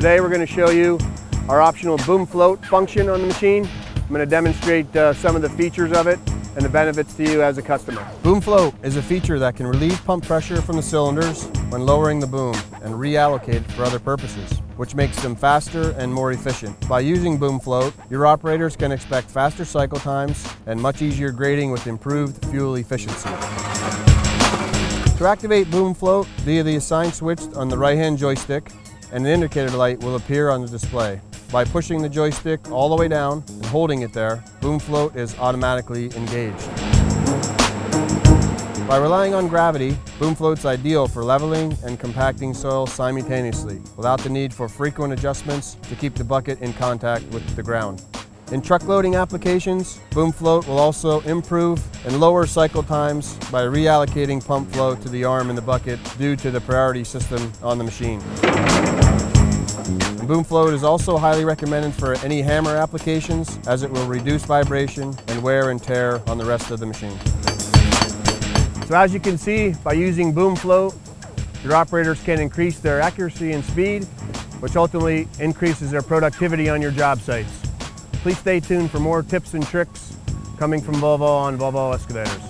Today we're going to show you our optional boom float function on the machine. I'm going to demonstrate some of the features of it and the benefits to you as a customer. Boom float is a feature that can relieve pump pressure from the cylinders when lowering the boom and reallocate it for other purposes, which makes them faster and more efficient. By using boom float, your operators can expect faster cycle times and much easier grading with improved fuel efficiency. To activate boom float via the assigned switch on the right-hand joystick, an indicator light will appear on the display. By pushing the joystick all the way down and holding it there, boom float is automatically engaged. By relying on gravity, boom float's ideal for leveling and compacting soil simultaneously without the need for frequent adjustments to keep the bucket in contact with the ground. In truck loading applications, boom float will also improve and lower cycle times by reallocating pump flow to the arm in the bucket due to the priority system on the machine. And boom float is also highly recommended for any hammer applications, as it will reduce vibration and wear and tear on the rest of the machine. So as you can see, by using boom float, your operators can increase their accuracy and speed, which ultimately increases their productivity on your job sites. Please stay tuned for more tips and tricks coming from Volvo on Volvo Excavators.